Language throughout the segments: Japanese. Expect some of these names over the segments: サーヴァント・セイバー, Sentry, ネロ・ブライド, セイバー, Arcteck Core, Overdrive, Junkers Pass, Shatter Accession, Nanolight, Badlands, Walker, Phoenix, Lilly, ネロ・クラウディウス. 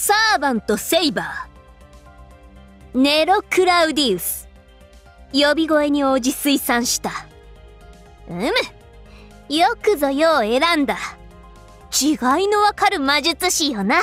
サーバント・セイバー、ネロ・クラウディウス、呼び声に応じ推算した。うむ、よくぞよう選んだ。違いのわかる魔術師よな。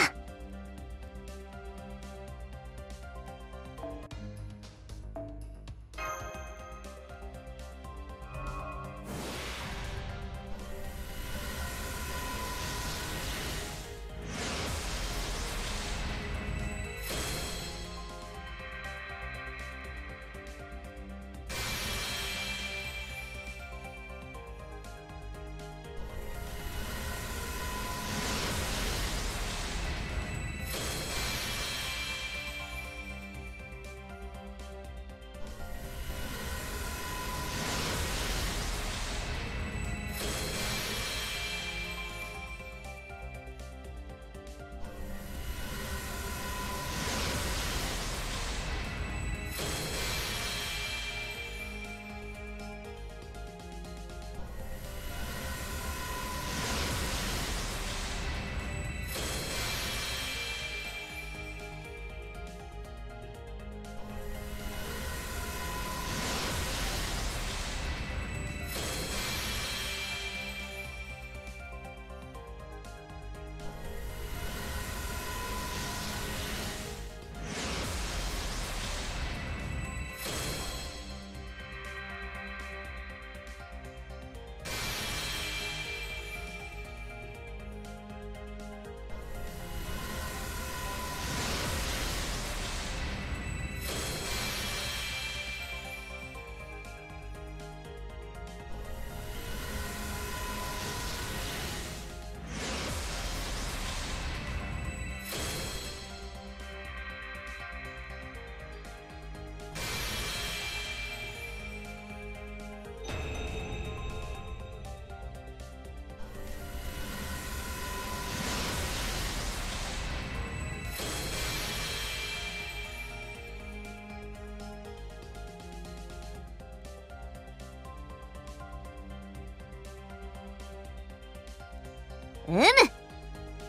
うむ、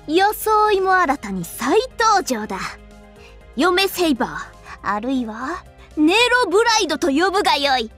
装いも新たに再登場だ。嫁セイバー、あるいはネロブライドと呼ぶがよい。